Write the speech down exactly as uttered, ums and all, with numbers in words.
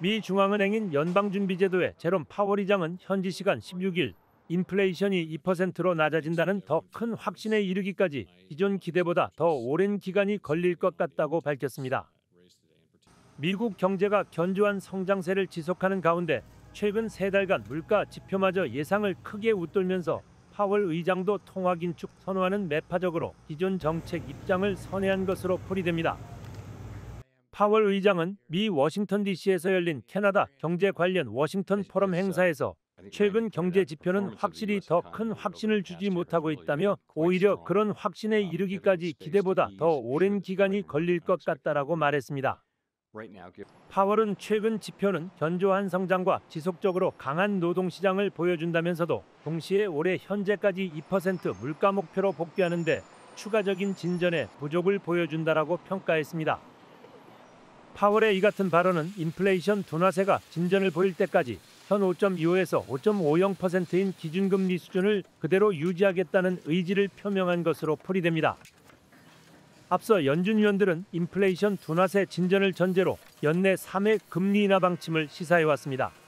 미 중앙은행인 연방준비제도의 제롬 파월 의장은 현지 시간 십육 일 인플레이션이 이 퍼센트로 낮아진다는 더 큰 확신에 이르기까지 기존 기대보다 더 오랜 기간이 걸릴 것 같다고 밝혔습니다. 미국 경제가 견조한 성장세를 지속하는 가운데 최근 세 달간 물가 지표마저 예상을 크게 웃돌면서 파월 의장도 통화 긴축 선호하는 매파적으로 기존 정책 입장을 선회한 것으로 풀이됩니다. 파월 의장은 미 워싱턴 디씨에서 열린 캐나다 경제 관련 워싱턴 포럼 행사에서 최근 경제 지표는 확실히 더 큰 확신을 주지 못하고 있다며 오히려 그런 확신에 이르기까지 기대보다 더 오랜 기간이 걸릴 것 같다라고 말했습니다. 파월은 최근 지표는 견조한 성장과 지속적으로 강한 노동시장을 보여준다면서도 동시에 올해 현재까지 이 퍼센트 물가 목표로 복귀하는 데 추가적인 진전의 부족을 보여준다라고 평가했습니다. 파월의 이 같은 발언은 인플레이션 둔화세가 진전을 보일 때까지 현 오 점 이오에서 오 점 오영 퍼센트인 기준금리 수준을 그대로 유지하겠다는 의지를 표명한 것으로 풀이됩니다. 앞서 연준 위원들은 인플레이션 둔화세 진전을 전제로 연내 삼 회 금리 인하 방침을 시사해왔습니다.